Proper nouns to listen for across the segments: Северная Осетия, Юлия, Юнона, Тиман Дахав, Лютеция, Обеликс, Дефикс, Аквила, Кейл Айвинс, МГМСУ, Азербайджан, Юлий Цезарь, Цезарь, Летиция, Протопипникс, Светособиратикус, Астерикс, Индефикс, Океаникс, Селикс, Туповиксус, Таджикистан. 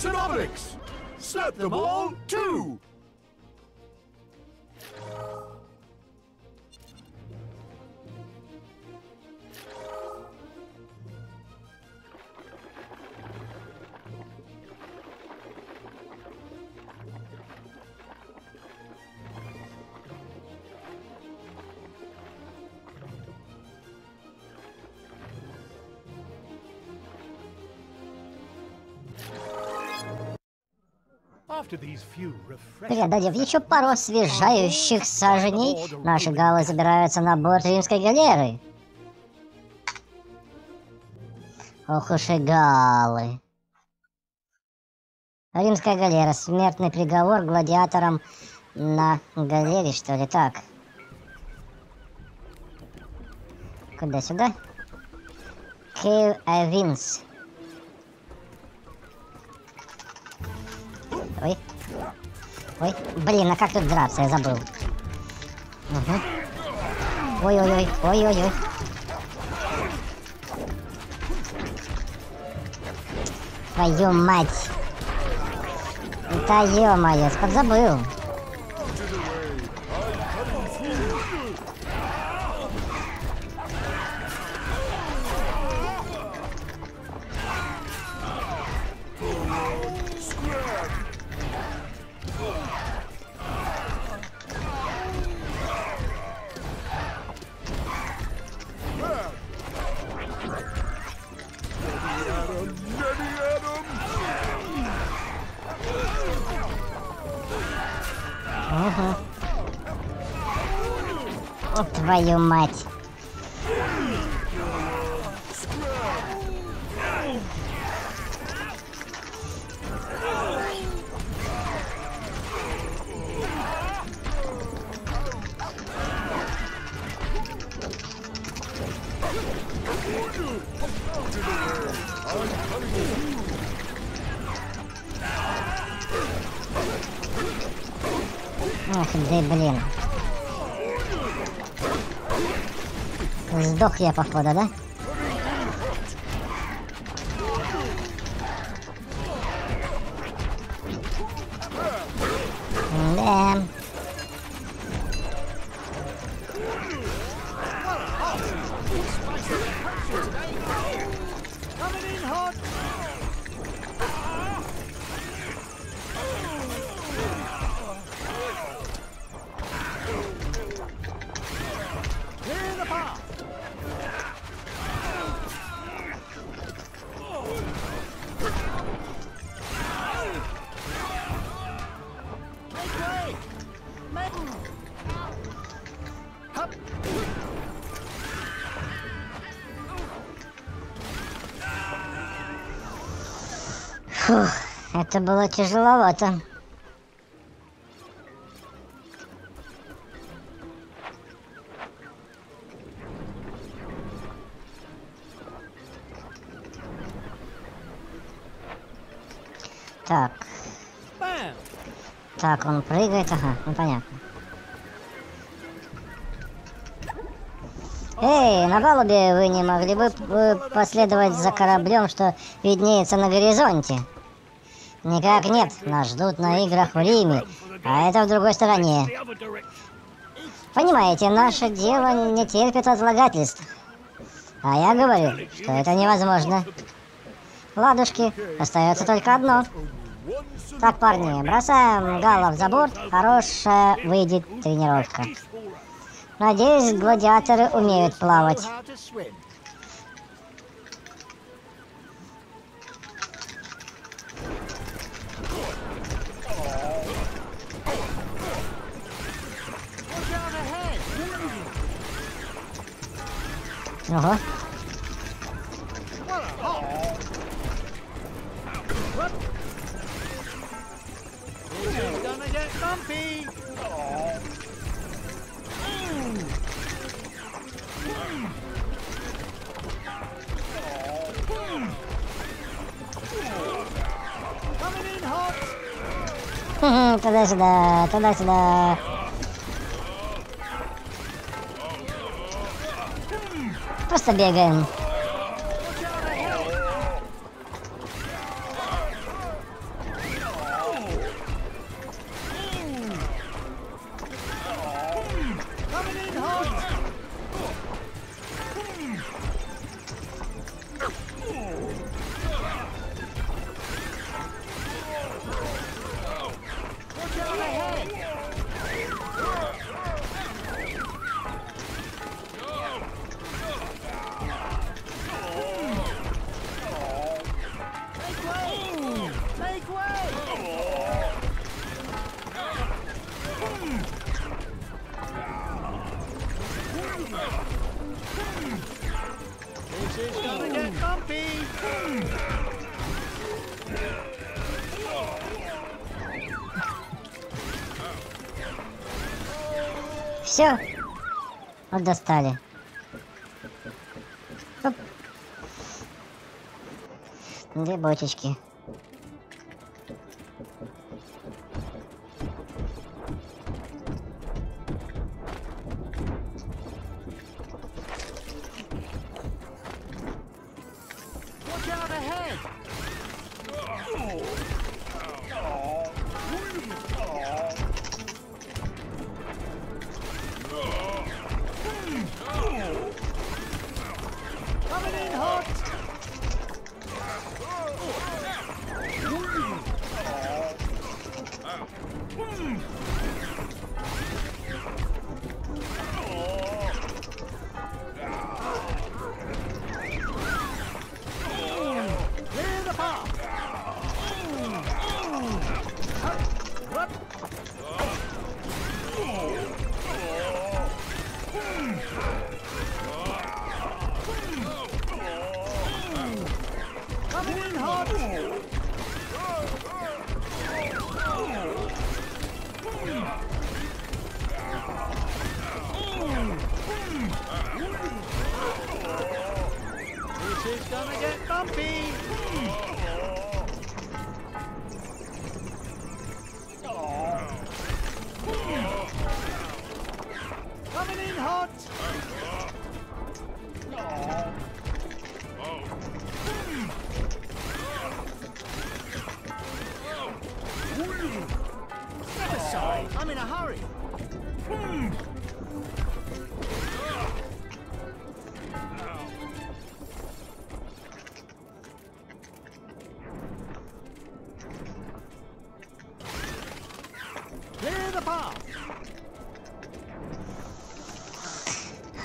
Asterix and Obelix! Slap them all, too! Придадив еще пару освежающих саженей, наши галы забираются на борт римской галеры. Ох уж и галы. Римская галера. Смертный приговор гладиаторам на галере, что ли? Так. Куда сюда? Кейл Айвинс. Ой. Ой. Блин, а как тут драться? Я забыл. Ой-ой-ой. Угу. Ой-ой-ой. Твою мать. Да ё-моё, подзабыл. Твою мать. Ах, да блин. Сдох я, походу, да? Да. Фух, это было тяжеловато. Так. Так, он прыгает, ага, ну понятно. Эй, на палубе вы не могли бы последовать за кораблем, что виднеется на горизонте? Никак нет, нас ждут на играх в Риме, а это в другой стороне. Понимаете, наше дело не терпит отлагательств. А я говорю, что это невозможно. Ладушки, остается только одно. Так, парни, бросаем галов за борт, хорошая выйдет тренировка. Надеюсь, гладиаторы умеют плавать. Ого. Туда-сюда, туда-сюда. Просто бегаем. Все. Вот достали. Оп. Две бочечки.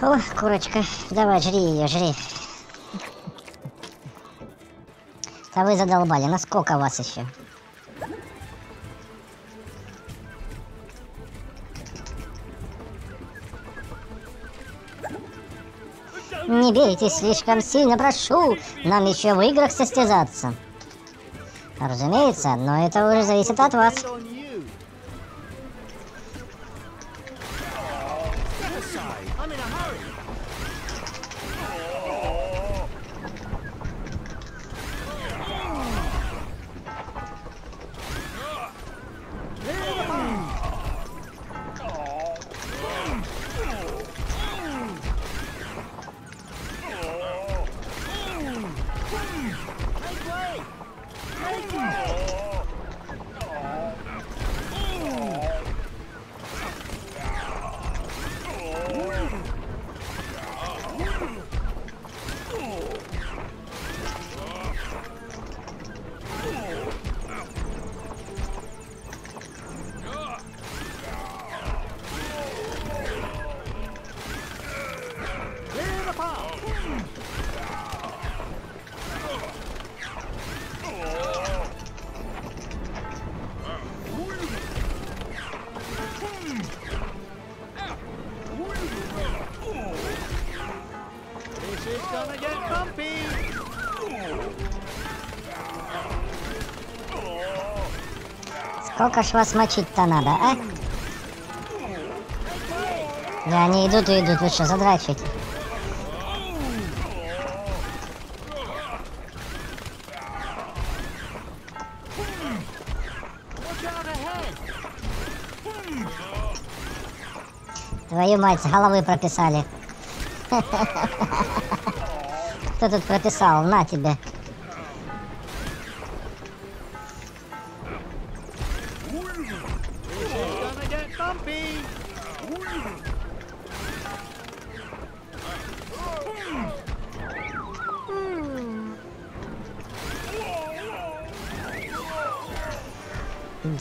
О, курочка, давай, жри ее, жри. А вы задолбали, насколько вас еще? Не бейте слишком сильно, прошу, нам еще в играх состязаться. Разумеется, но это уже зависит от вас. Сколько ж вас мочить-то надо, а? Да они идут и идут, вы что, задрачиваете? Твою мать, с головы прописали. Кто тут прописал? На тебе.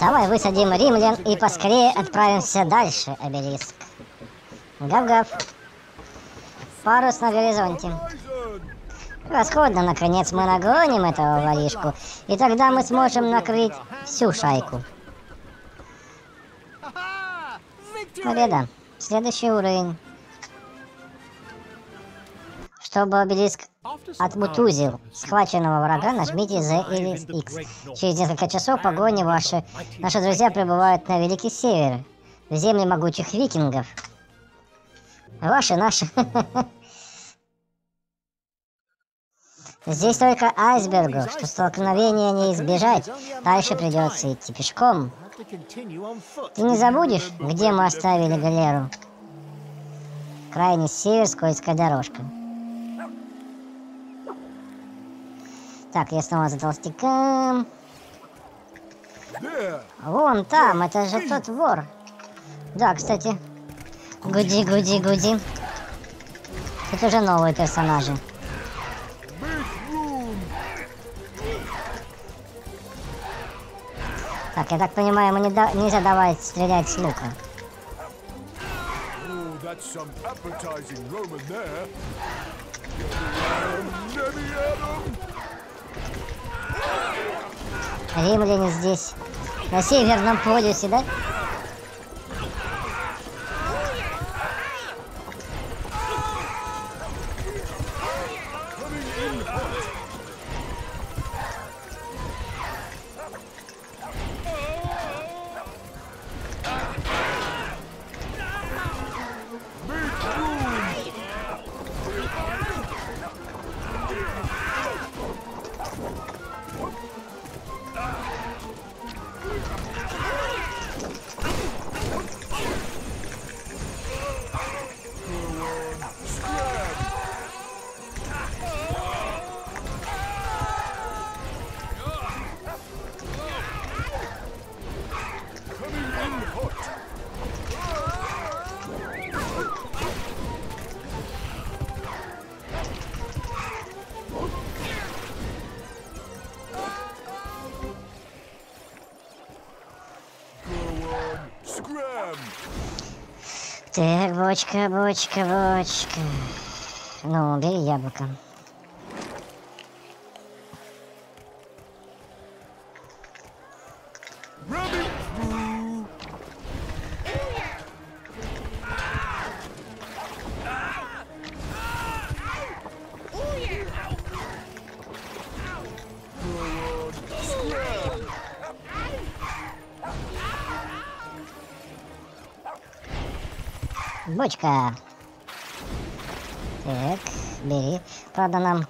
Давай высадим римлян и поскорее отправимся дальше, обелиск. Гав-гав. Парус на горизонте. Превосходно, наконец мы нагоним этого воришку, и тогда мы сможем накрыть всю шайку. Победа. Следующий уровень. Чтобы обелиск отмутузил схваченного врага, нажмите Z или X. Через несколько часов погони наши друзья прибывают на Великий Север, в земли могучих викингов. Ваши, наши. Здесь только айсбергов, что столкновения не избежать. Дальше придется идти пешком. Ты не забудешь, где мы оставили галеру? Крайний север, скользкая дорожка. Так, я снова за толстяком. Вон там, это же тот вор. Да, кстати. Гуди, гуди, гуди. Тут уже новые персонажи. Так, я так понимаю, ему нельзя давать стрелять с лука. Римляне здесь, на северном полюсе, да? Так, бочка, бочка, бочка. Ну, бери яблоко. Бочка. Так, бери. Правда, нам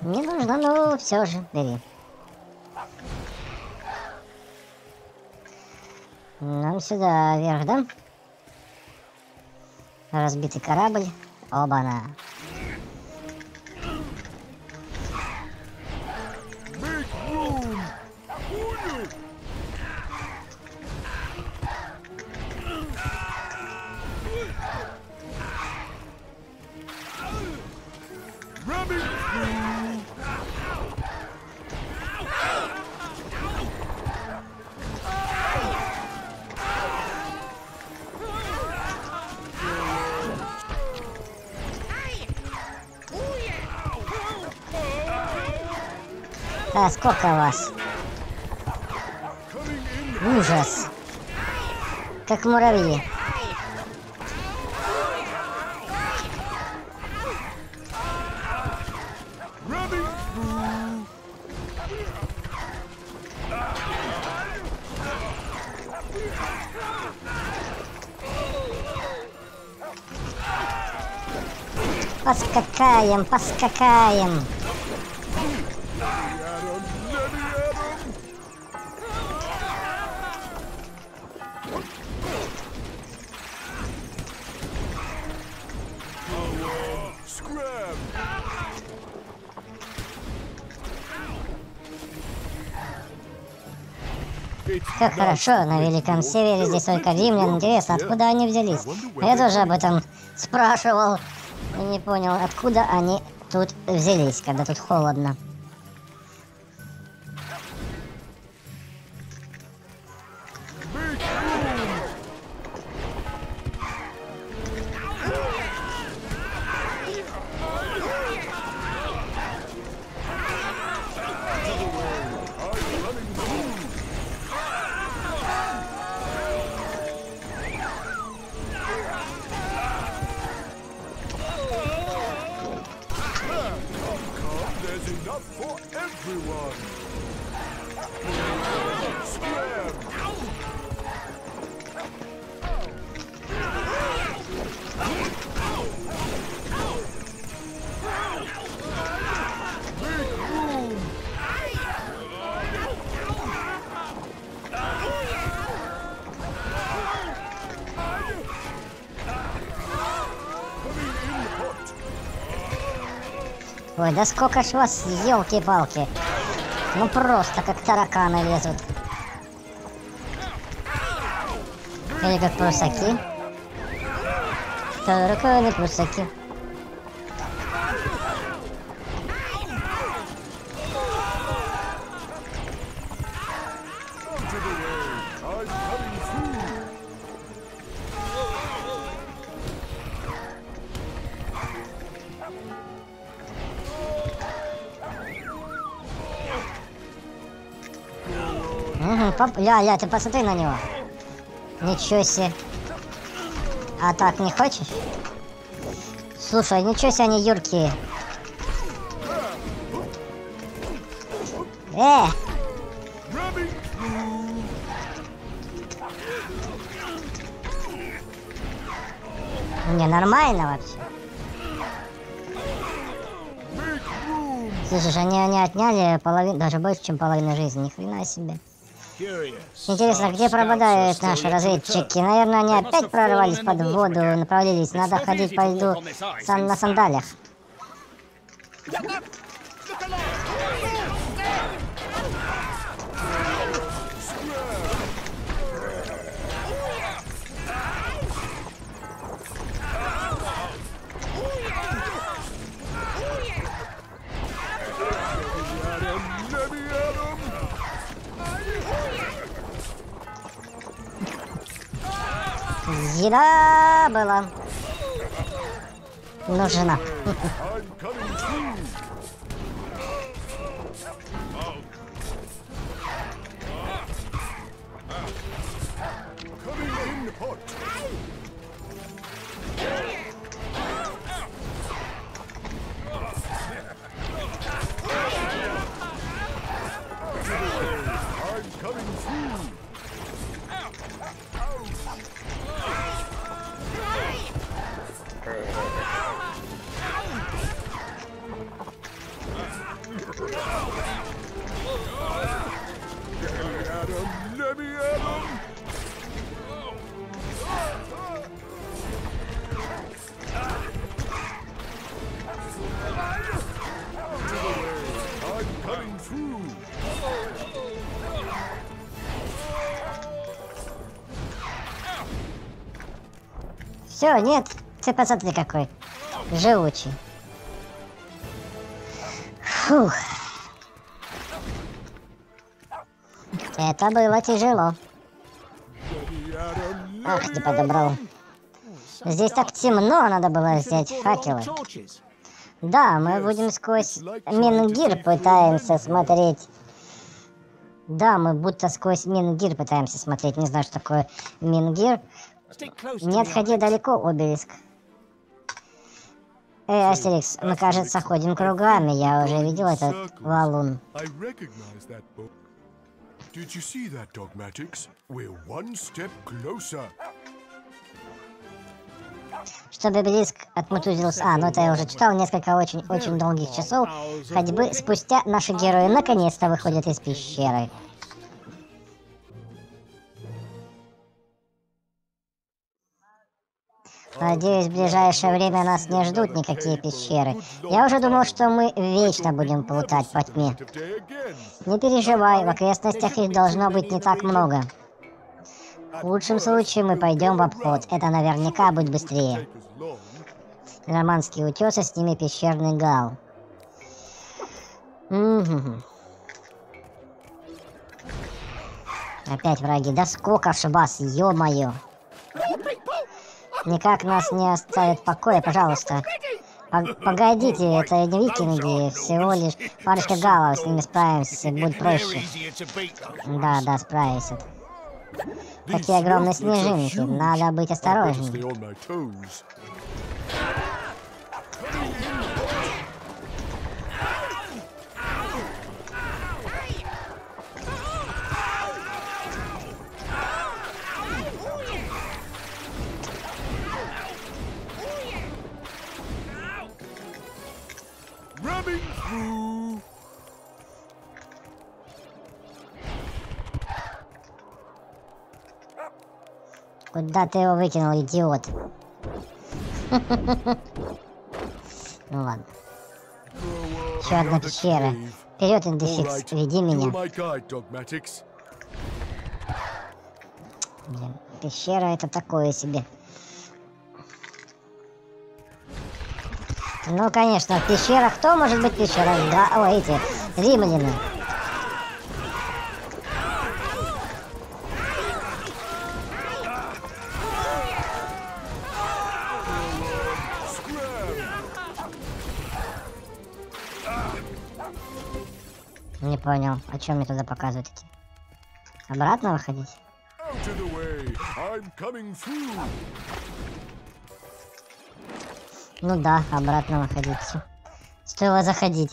не нужно, но все же бери. Нам сюда вверх, да? Разбитый корабль. Оба-на. Да, сколько вас? Ужас. Как муравьи. Поскакаем, поскакаем. Как хорошо, на Великом Севере здесь только римлян. Интересно, откуда они взялись? Я тоже об этом спрашивал. И не понял, откуда они тут взялись, когда тут холодно. Ой, да сколько ж вас, елки-палки. Ну просто как тараканы лезут. Или как прусаки. Тараканы, прусаки. Ля-ля, ты посмотри на него. Ничего себе. А так не хочешь? Слушай, ничего себе они юркие. Не, нормально вообще. Слушай, они отняли половину, даже больше, чем половину жизни. Ни хрена себе. Интересно, где пропадают наши разведчики? Наверное, они опять прорвались под воду, направлялись. Надо ходить по льду на сандалиях. Еда была нужна. Все, нет, ты посмотри какой живучий. Фух. Это было тяжело. Ах, не подобрал. Здесь так темно, надо было взять факелы. Да, мы будем сквозь мингир пытаемся смотреть. Да, мы будто сквозь мингир пытаемся смотреть. Не знаю, что такое мингир. Не отходи далеко, Обелиск. Эй, Астерикс, мы, кажется, ходим кругами. Я уже видел этот валун. Чтобы Обелиск отмутузился... А, ну это я уже читал. Несколько очень долгих часов ходьбы спустя наши герои наконец-то выходят из пещеры. Надеюсь, в ближайшее время нас не ждут никакие пещеры. Я уже думал, что мы вечно будем плутать по тьме. Не переживай, в окрестностях их должно быть не так много. В лучшем случае мы пойдем в обход. Это наверняка будет быстрее. Романские утесы, с ними пещерный гал. Опять враги. Да сколько ж вас, ё-моё. Никак нас не оставит в покое, пожалуйста. Погодите, это не викинги, всего лишь парочка галов, с ними справимся, будет проще. Да, справимся. Какие огромные снежинки, надо быть осторожнее. Куда ты его выкинул, идиот? Ну ладно. Чёрная пещера. Вперед, Индефикс, веди меня. Блин, пещера это такое себе. Ну, конечно, в пещерах кто может быть пещерами? Да, о, эти, римляне. Не понял, о чем мне туда показывают эти? Обратно выходить? Ну да, обратно выходить. Стоило заходить.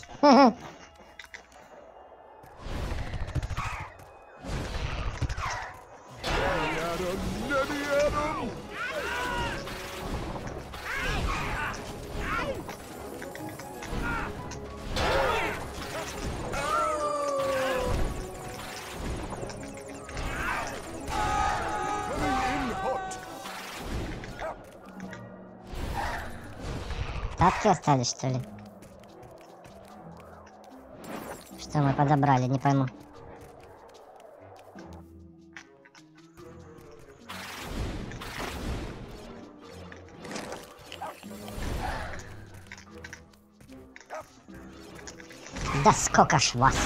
Тапки остались, что ли? Что мы подобрали, не пойму. Да сколько ж вас?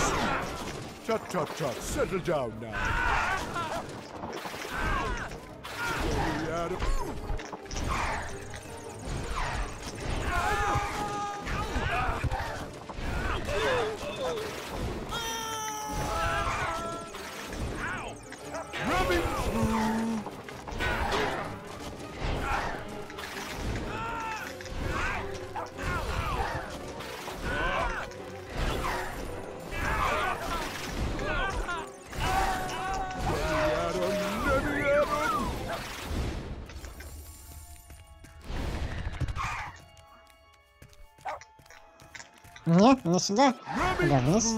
Нет, не сюда. Куда вниз?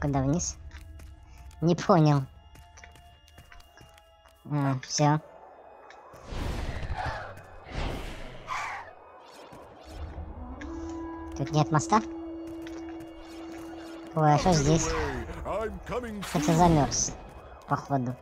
Куда вниз? Не понял. А, все. Тут нет моста? Ой, а что здесь? Кстати, замерз. Походу.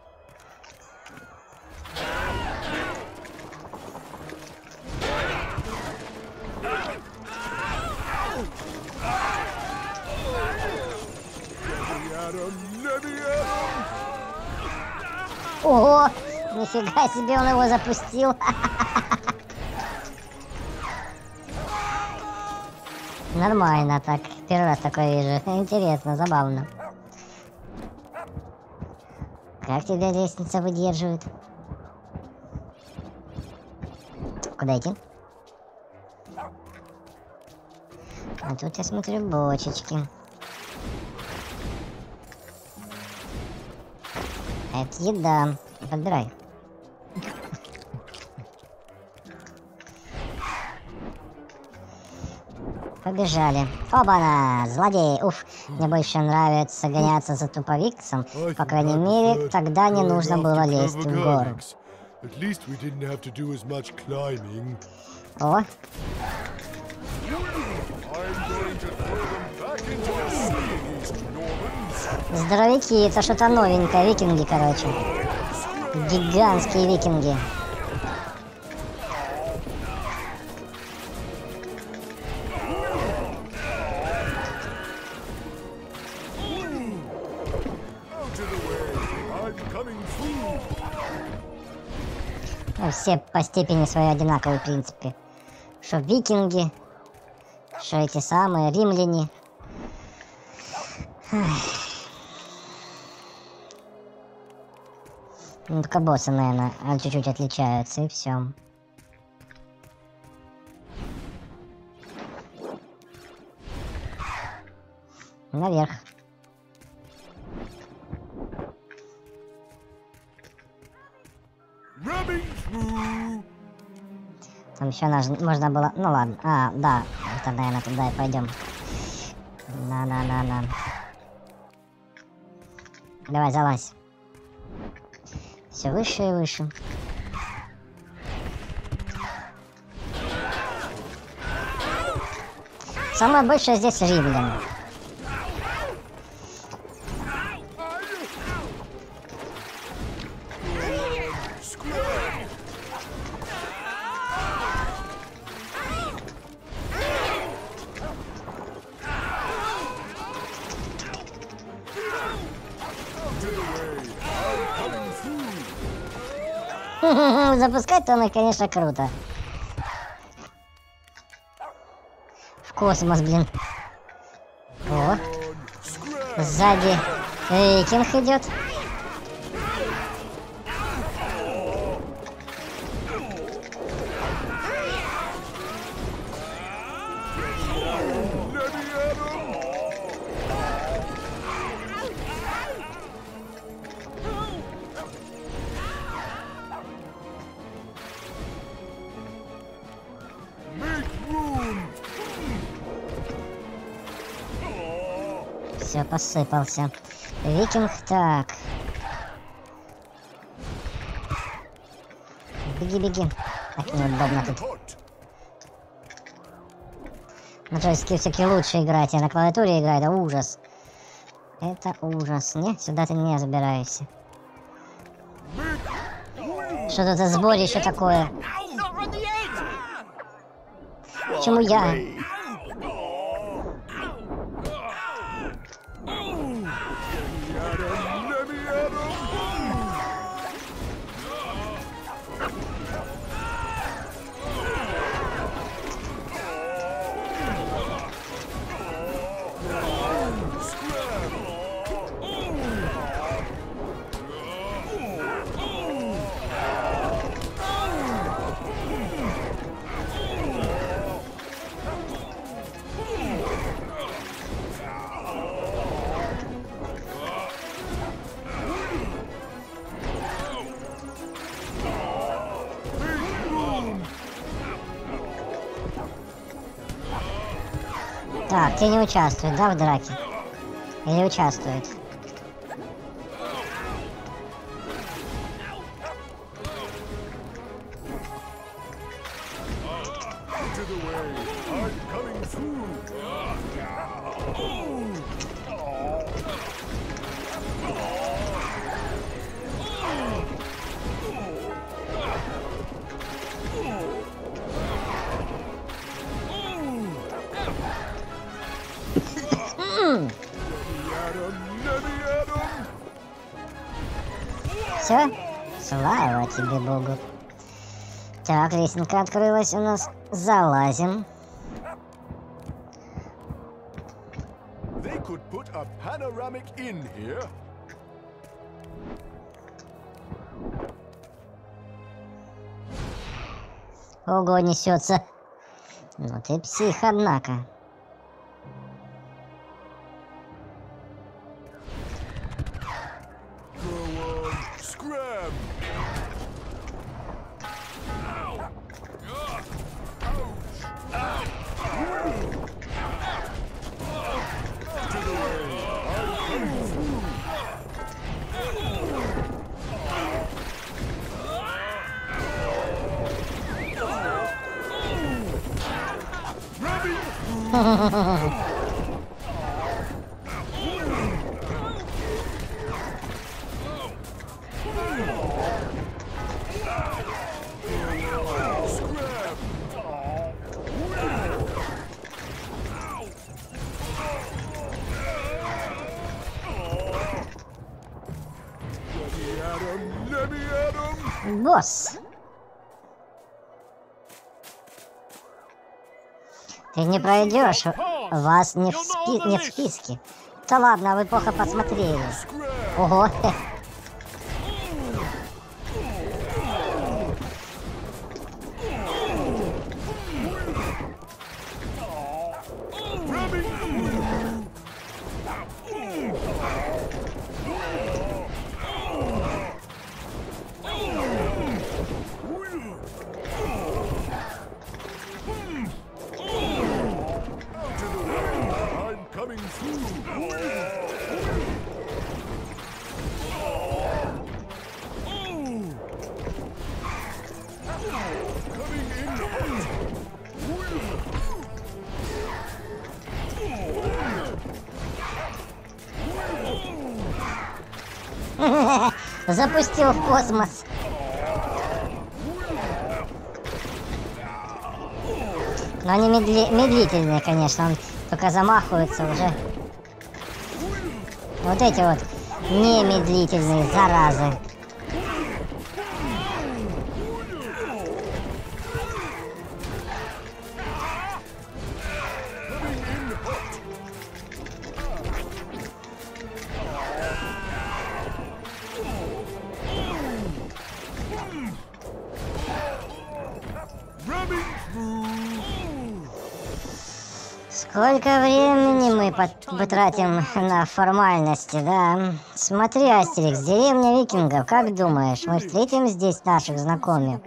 Ого, нифига себе он его запустил. Нормально так, первый раз такое вижу. Интересно, забавно. Как тебя лестница выдерживает? Куда идти? А тут я смотрю бочечки. Это еда. Подбирай. Побежали. Оба-на! Злодей! Уф, мне больше нравится гоняться за Туповиксом. По крайней мере, тогда не нужно было лезть в гору. О! Здоровики, это что-то новенькое, викинги, короче. Гигантские викинги. Ну, все по степени своей одинаковые, в принципе. Что викинги, что эти самые римляне. Ну, только боссы, наверное, чуть-чуть отличаются, и все. Наверх. Там еще можно было... Ну ладно. А, да. Тогда, наверное, туда и пойдем. На-на-на-на. Давай, залазь. Все выше и выше. Самое большее здесь римлян. Запускать тонны, конечно, круто. В космос, блин. О. Сзади рейкинг идет. Все, посыпался. Викинг, так. Беги, беги. Так неудобно тут. На джойстике все-таки лучше играть, а на клавиатуре играй, это ужас. Это ужас. Не, сюда ты не забираешься. Что это за сборище такое? Почему я? Так, те не участвуют, да, в драке? Или участвуют? Все? Слава тебе, Богу. Так, лесенка открылась у нас. Залазим. Ого, несется. Ну ты псих, однако. Босс! Ты не пройдешь, вас не в списке. Да ладно, вы плохо посмотрели. Ого! запустил в космос. Но они медлительные, конечно. Он только замахивается уже. Вот эти вот немедлительные заразы. Сколько времени мы потратим на формальности, да? Смотри, Астерикс, деревня викингов, как думаешь, мы встретим здесь наших знакомцев,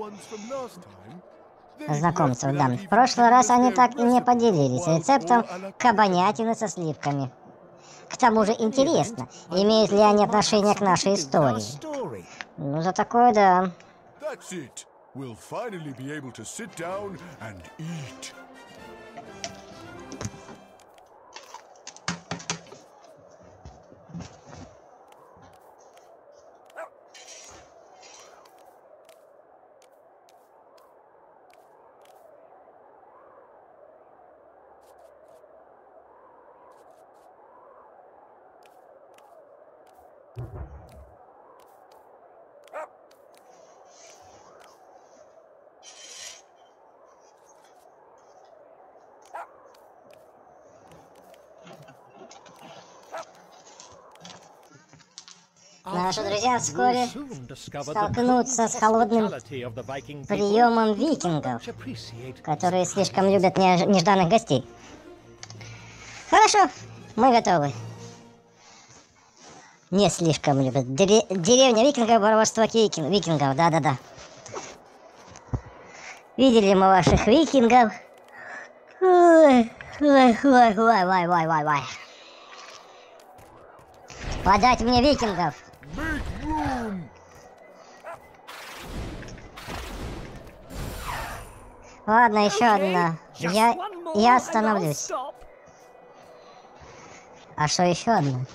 да. В прошлый раз они так и не поделились рецептом кабанятины со сливками. К тому же интересно, имеют ли они отношение к нашей истории? Ну, за такое, да. Наши друзья вскоре столкнутся с холодным приемом викингов, которые слишком любят нежданных гостей. Хорошо, мы готовы. Не слишком любят. Деревня викингов, воровство викингов, да-да-да. Видели мы ваших викингов. Ой-ой-ой-ой-ой-ой-ой. Подать мне викингов. Ладно, еще одна. Я остановлюсь. А что еще одна?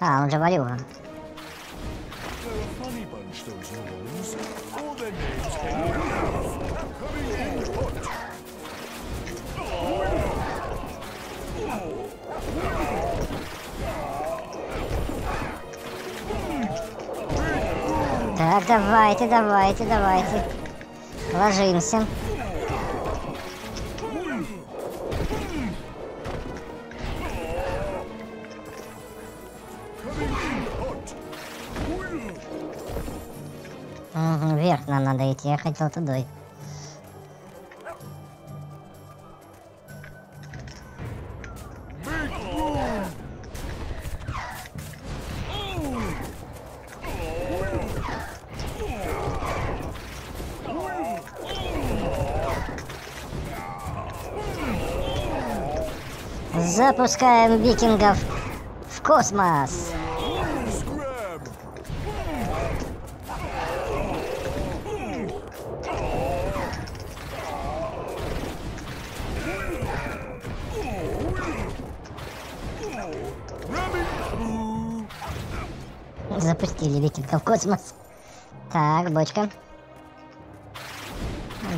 А, он же варюга. Так, давайте, давайте, давайте. Ложимся. Вверх нам надо идти, я хотел туда. Запускаем викингов в космос. Запустили викингов в космос. Так, бочка.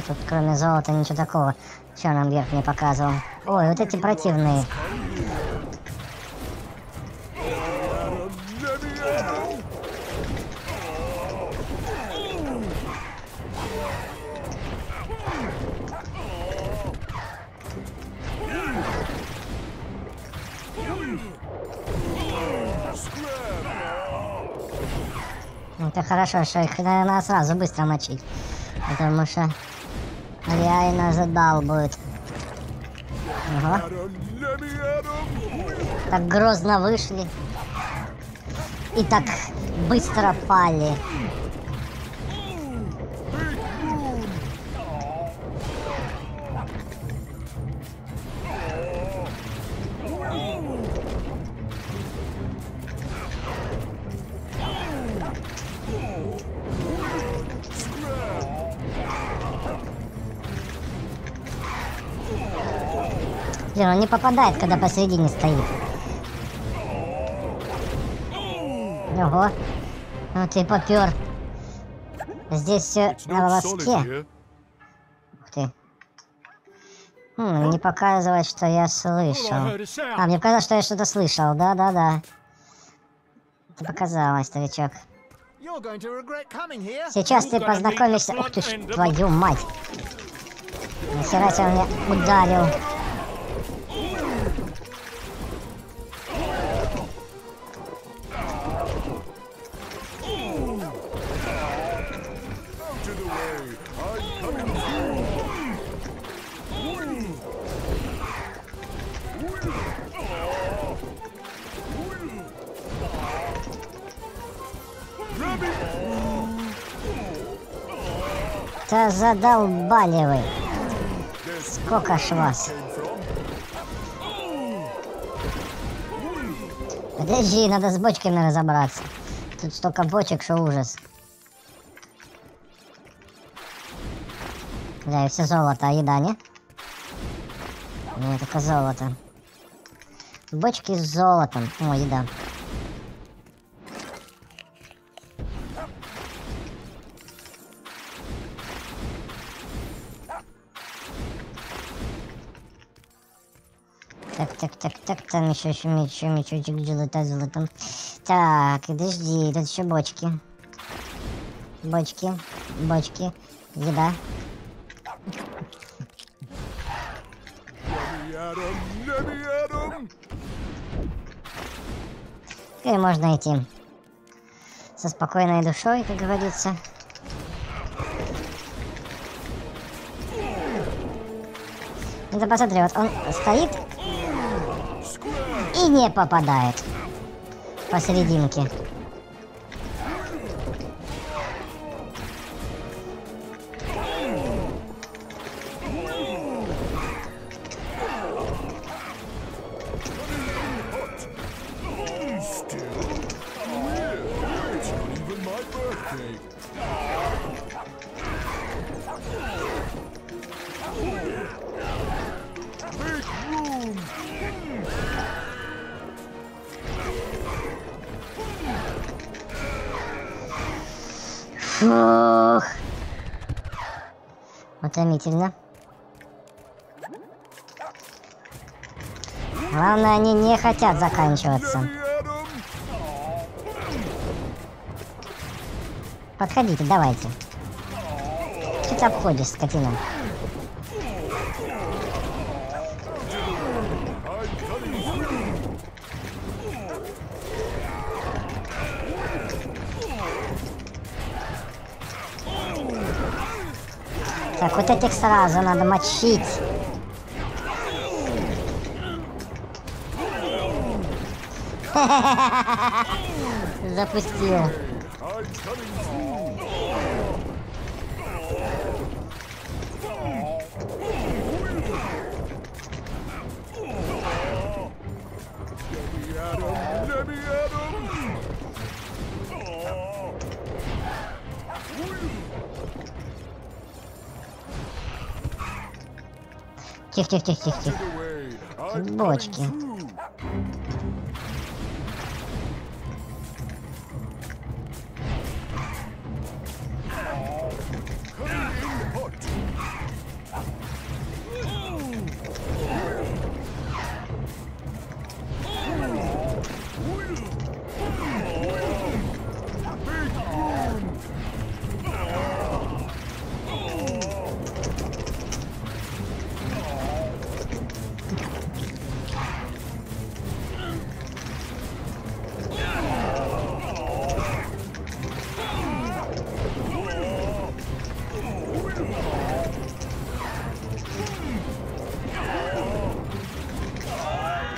Тут кроме золота ничего такого. Что нам вверх не показывал? Ой, вот эти противные. Это хорошо, что их надо сразу быстро мочить, потому что реально задал будет. Ага. Так грозно вышли и так быстро пали. Он не попадает, когда посередине стоит. Ого. Ну ты попёр. Здесь все на волоске. Ух ты. Не показывает, что я слышал. А, мне показалось, что я что-то слышал. Да-да-да. Это показалось, старичок. Сейчас ты познакомишься... Ух ты ж, твою мать. Насиратель меня ударил. Да задолбали вы. Сколько ж вас. Подожди, надо с бочками разобраться. Тут столько бочек, что ужас. Да, и все золото, а еда, не? Нет, только золото. Бочки с золотом. О, еда. Так, там еще мячочек желтый золотом. Так, подожди, тут еще бочки. Бочки, еда. Теперь можно идти со спокойной душой, как говорится. Это посмотри, вот он стоит и не попадает посерединке. Фух. Утомительно. Главное, они не хотят заканчиваться. Подходите, давайте. Что ты обходишь, скотина? Так, вот этих сразу надо мочить. Запустил. Тихо. Бочки.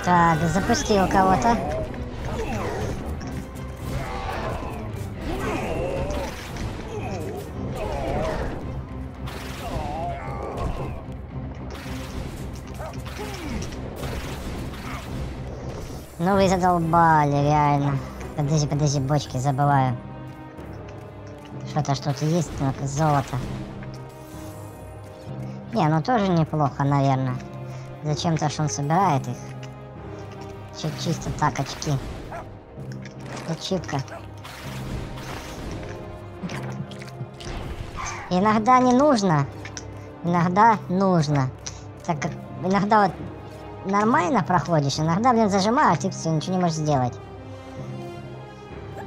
Так, запустил кого-то. Ну вы задолбали, реально. Подожди, бочки, забываю. Что-то есть, но золото. Не, ну тоже неплохо, наверное. Зачем-то, что он собирает их. Чисто так, очки. Ачивка. Иногда не нужно. Иногда нужно. Так как иногда вот нормально проходишь, иногда, блин, зажимают, ты все, ничего не можешь сделать.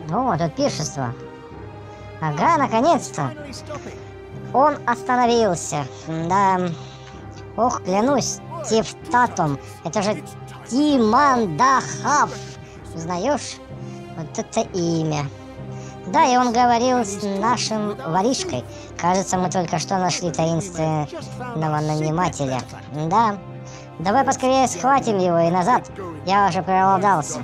Вот, тут пиршество. Ага, наконец-то. Он остановился. Да. Ох, клянусь, Тифтатом. Это же Тиман Дахав. Узнаешь? Вот это имя. Да, и он говорил с нашим воришкой. Кажется, мы только что нашли таинственного нанимателя. Да. Давай поскорее схватим его и назад. Я уже проголодался.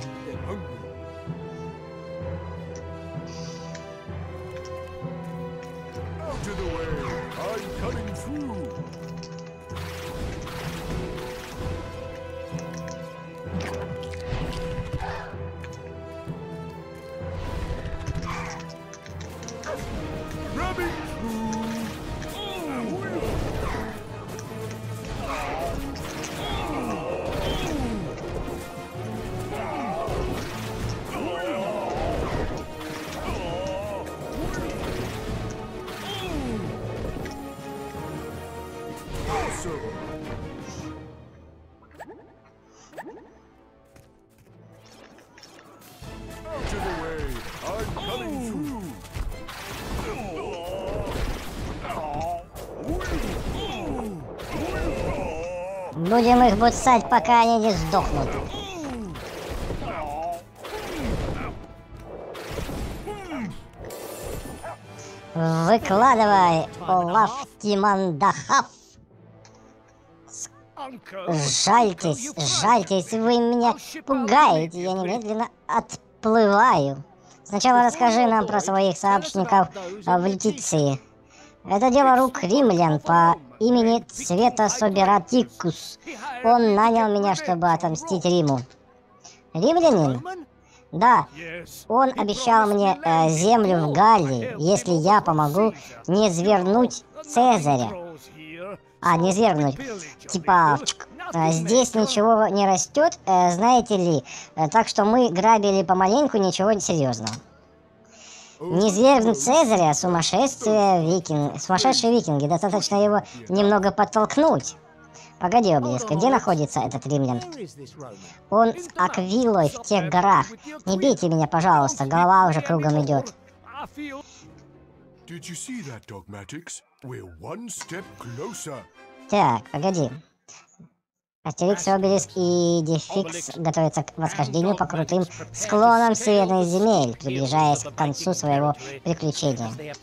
Будем их буцать, пока они не сдохнут. Выкладывай, Олаф Тиман Дахав. Жальтесь, жальтесь, вы меня пугаете, я немедленно отплываю. Сначала расскажи нам про своих сообщников в Летиции. Это дело рук римлян по имени Светособиратикус. Он нанял меня, чтобы отомстить Риму. Римлянин? Да. Он обещал мне землю в Галлии, если я помогу не свергнуть Цезаря. А, не свергнуть. Типа, здесь ничего не растет, знаете ли. Так что мы грабили помаленьку, ничего серьезного. Не свергнуть Цезаря, сумасшедшие викинги, достаточно его немного подтолкнуть. Погоди, Обеликс, где находится этот римлян? Он с Аквилой в тех горах. Не бейте меня, пожалуйста, голова уже кругом идет. Так, погоди. Астерикс, Обеликс и Дефикс готовятся к восхождению по крутым склонам северных земель, приближаясь к концу своего приключения.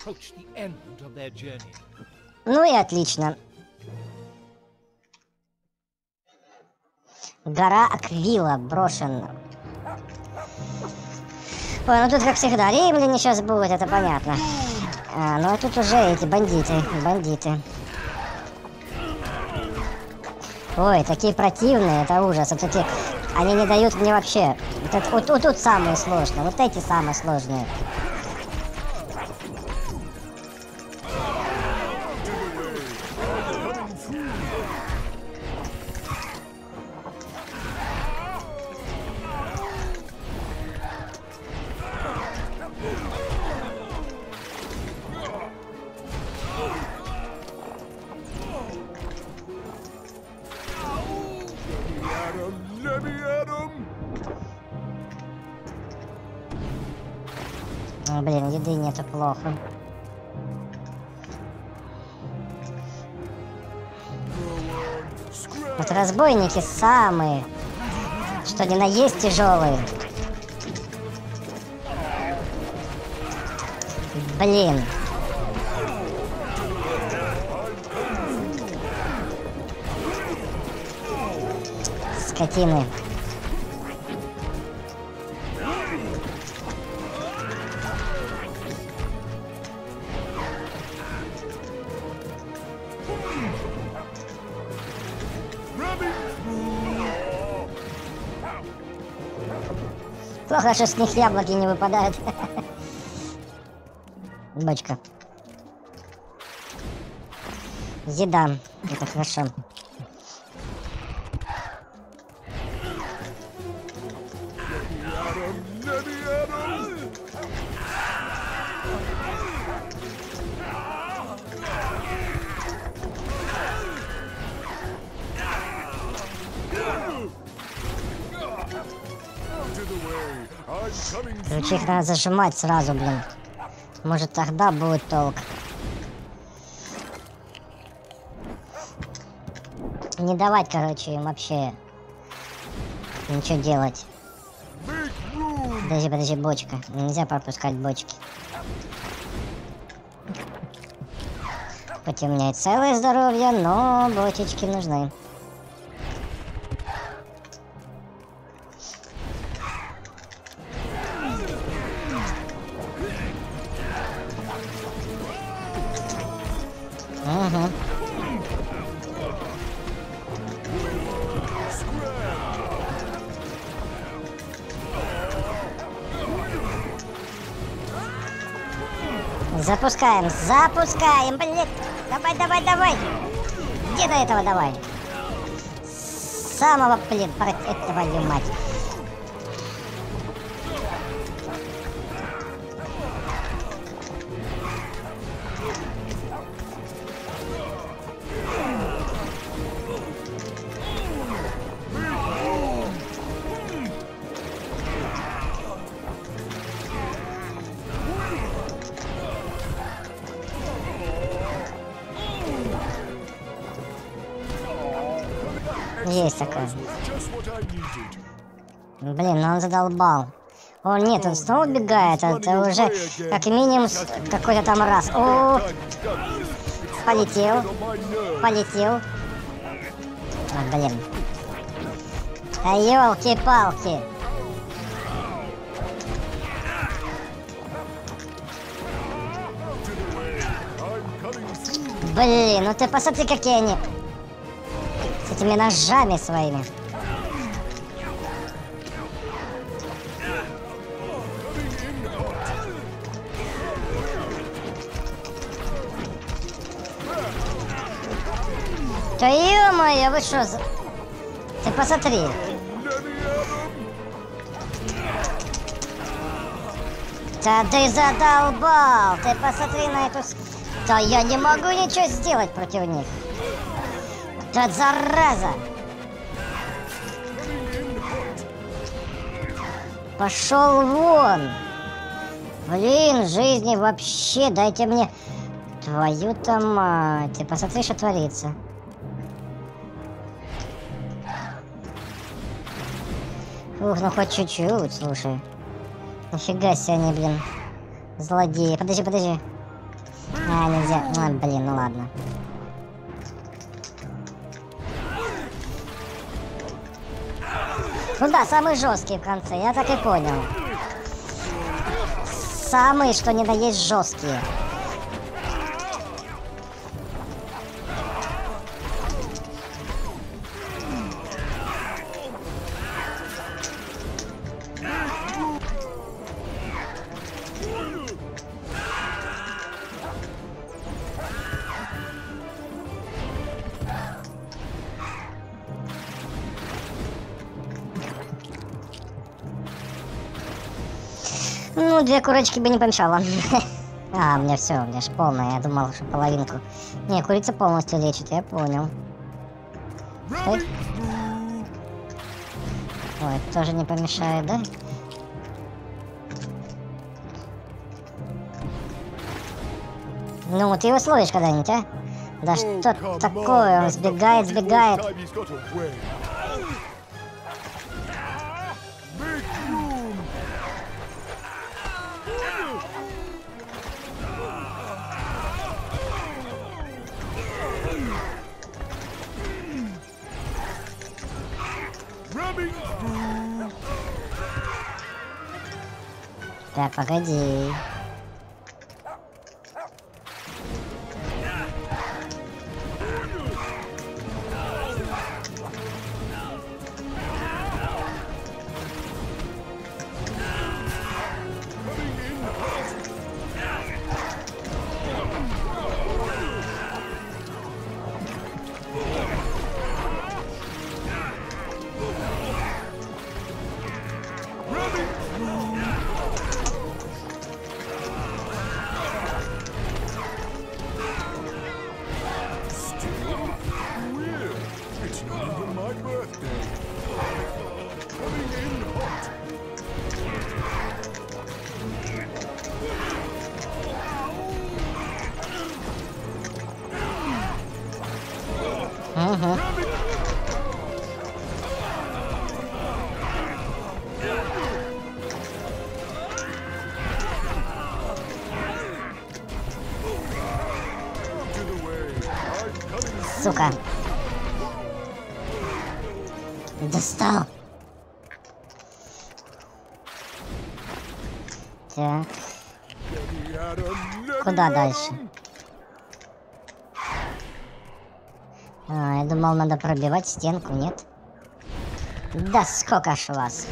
Ну и отлично. Гора Аквила брошена. Ой, ну тут как всегда римляне сейчас будут, это понятно. А, ну а тут уже эти бандиты. Ой, такие противные, это ужас. Вот эти, они не дают мне вообще. Вот тут самые сложные, вот эти самые сложные. Блин, еды нету, плохо. Вот разбойники самые, что ни на есть, тяжелые. Блин. Скотины. Плохо, что с них яблоки не выпадают. Бочка. Еда. Это хорошо. Значит, их надо зажимать сразу, блин. Может, тогда будет толк. Не давать, короче, им вообще ничего делать. Подожди, подожди, бочка. Нельзя пропускать бочки. Хоть у меня и целое здоровье, но бочечки нужны. Угу. Запускаем, запускаем, блин. Давай, давай, давай. Где до этого давай? Самого, блин, этого лимать. Есть такое. Блин, ну он задолбал. О, нет, он снова убегает. Это уже как минимум какой-то там раз. О, полетел. Полетел. А, блин. А, ёлки-палки. Блин, ну ты посмотри, какие они... этими ножами своими. Да ё-моё, вы что за... Ты посмотри. Да ты задолбал. Ты посмотри на эту... Да я не могу ничего сделать против них. Да зараза! Пошел вон! Блин, жизни вообще, дайте мне... Твою-то мать! Ты посмотри, что творится. Ух, ну хоть чуть-чуть, слушай. Нифига себе они, блин. Злодеи. Подожди, подожди. А, нельзя. А, блин, ну ладно. Ну да, самый жесткий в конце, я так и понял. Самые, что ни на есть, жесткие. Ну, две курочки бы не помешало. А, у меня все, у меня ж полная. Я думал, что половинку. Не, курица полностью лечит, я понял. Стой. Ой, тоже не помешает, да? Ну, ты его словишь когда-нибудь, а? Да что такое? Он сбегает, сбегает. Так, погоди. Угу. Сука. Достал. Так. Куда дальше? А, я думал, надо пробивать стенку, нет? Да сколько ж вас?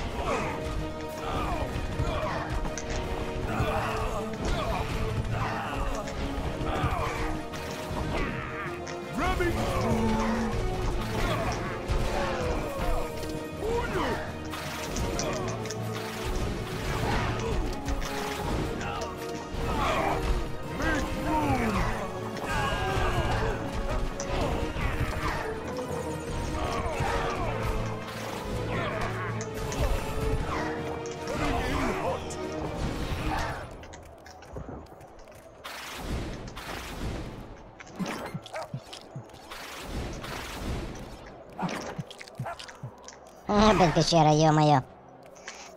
Опять пещера, ё-моё.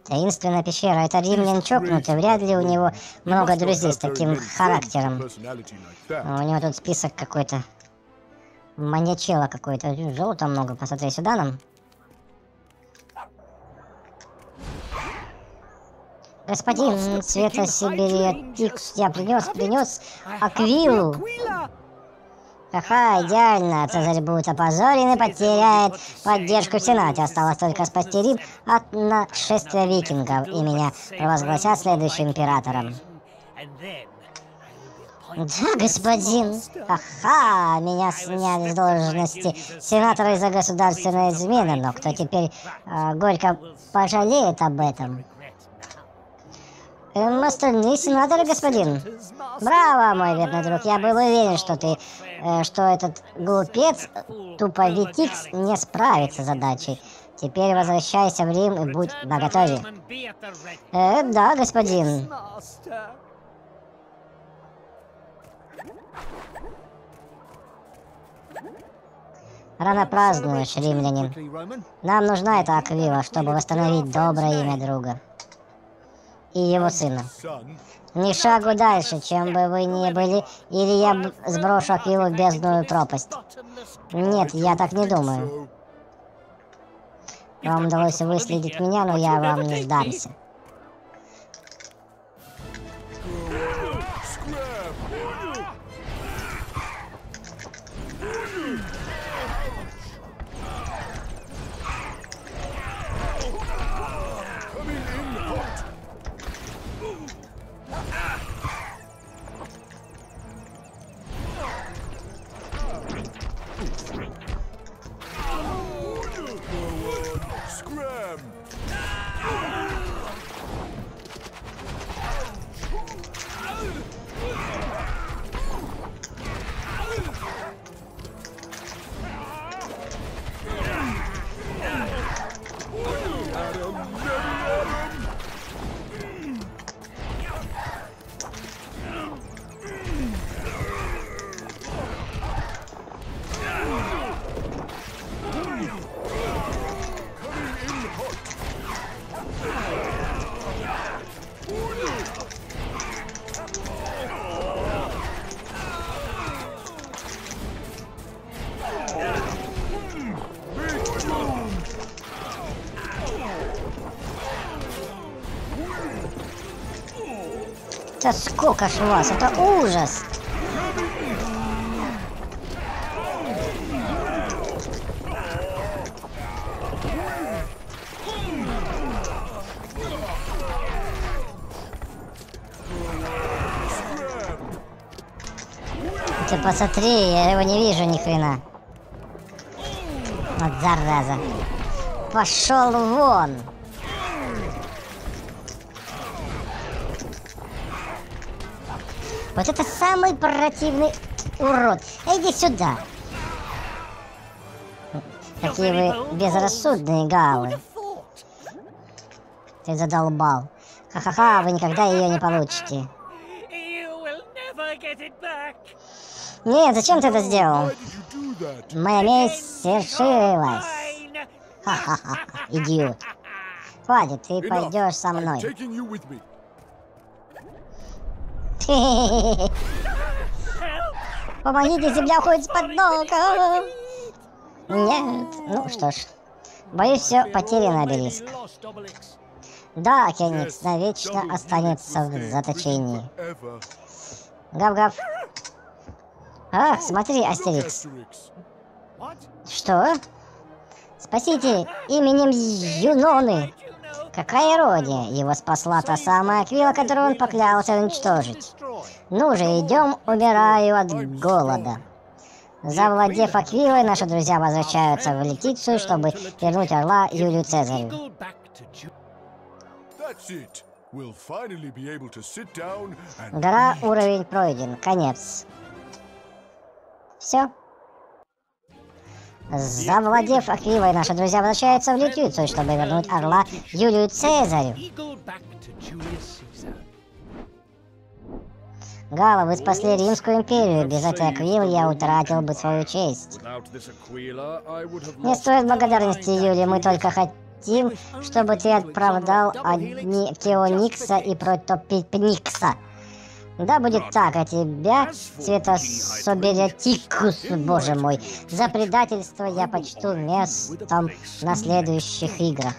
Таинственная пещера. Это римлян чокнутый. Вряд ли у него много друзей с таким характером. У него тут список какой-то. Маньячела какой-то. Золота много. Посмотри сюда нам. Господин Светособиратикус, я принес Аквилу. Ха-ха, идеально. Цезарь будет опозорен и потеряет поддержку в Сенате. Осталось только спасти Рим от нашествия викингов, и меня провозгласят следующим императором. Да, господин. Ха-ха, меня сняли с должности сенатора из-за государственной измены, но кто теперь горько пожалеет об этом? Остальные сенаторы, господин. Браво, мой верный друг. Я был уверен, что ты, что этот глупец Туповиксус не справится с задачей. Теперь возвращайся в Рим и будь наготове. Да, господин. Рано празднуешь, римлянин. Нам нужна эта Аквила, чтобы восстановить доброе имя друга. И его сына. Ни шагу дальше, чем бы вы ни были, или я сброшу Аквилу в бездную пропасть. Нет, я так не думаю. Вам удалось выследить меня, но я вам не сдамся. Да сколько ж вас, это ужас! Ты посмотри, я его не вижу ни хрена. Вот зараза. Пошел вон! Вот это самый противный урод. Иди сюда. Какие вы безрассудные, галы. Ты задолбал. Ха-ха-ха, вы никогда ее не получите. Нет, зачем ты это сделал? Моя месть свершилась. Ха-ха-ха, идиот. Хватит, ты пойдешь со мной. Помогите, земля уходит под ног. Нет, ну что ж. Боюсь, все потеряно, Обеликс. Да, Океаникс навечно останется в заточении. Гав-гав. Ах, смотри, Астерикс. Что? Спасите именем Юноны. Какая ирония. Его спасла та самая Аквила, которую он поклялся уничтожить. Ну же, идем, умираю от голода. Завладев Аквилой, наши друзья возвращаются в Летицию, чтобы вернуть орла Юлию Цезарю. Гора, уровень пройден. Конец. Все. Завладев Аквилой, наши друзья возвращаются в Лютецию, чтобы вернуть орла Юлию Цезарю. Гала, вы спасли Римскую империю. Без этой Аквилы я утратил бы свою честь. Не стоит благодарности, Юлия. Мы только хотим, чтобы ты оправдал одни Океаникса и Протопипникса. Да будет так, а тебя, Светособиратикус, боже мой, за предательство я почту местом на следующих играх.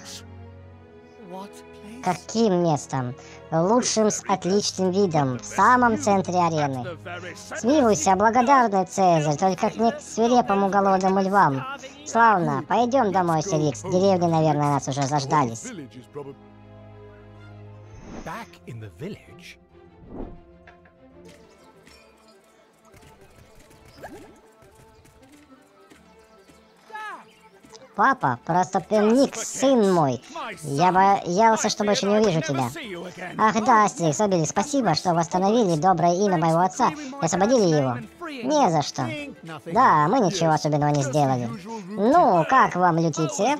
Каким местом? Лучшим с отличным видом, в самом центре арены. Смилуйся, благодарный Цезарь, только не к свирепому голодному львам. Славно, пойдем домой, Селикс, деревни, наверное, нас уже заждались. Папа, Протопипникс, сын мой. Я боялся, что больше не увижу тебя. Ах да, Астерикс, Обеликс, спасибо, что восстановили доброе имя моего отца и освободили его. Не за что. Да, мы ничего особенного не сделали. Ну, как вам, Лютеция?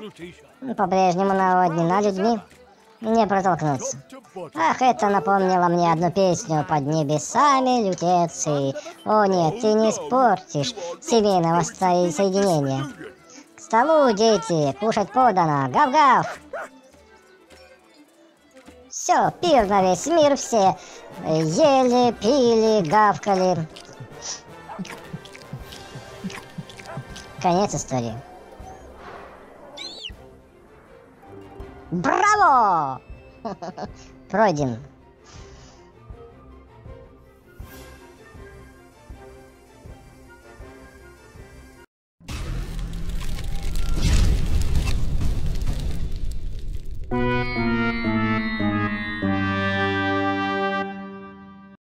По-прежнему наводнена людьми. Не протолкнуться. Ах, это напомнило мне одну песню «Под небесами Лютеции». О нет, ты не испортишь семейного соединения. К столу, дети, кушать подано. Гав-гав! Все, пир на весь мир, все ели, пили, гавкали. Конец истории. Браво! Пройден.